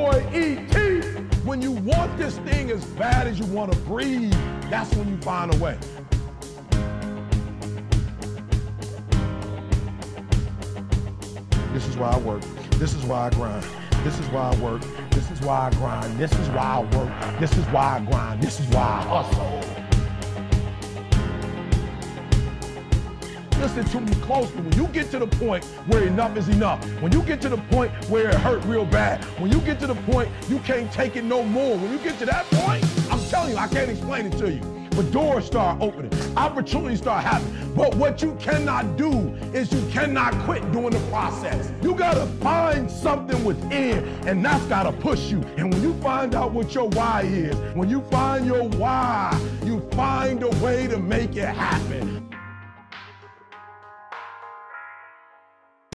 boy E.T. When you want this thing as bad as you want to breathe, that's when you find a way. This is why I work. This is why I grind. This is why I work. This is why I grind. This is why I work. This is why I grind. This is why I hustle. Listen to me closely. When you get to the point where enough is enough, when you get to the point where it hurt real bad, when you get to the point you can't take it no more, when you get to that point, I'm telling you, I can't explain it to you. But doors start opening, opportunities start happening. But what you cannot do is you cannot quit doing the process. You gotta find something within, and that's gotta push you. And when you find out what your why is, when you find your why, you find a way to make it happen.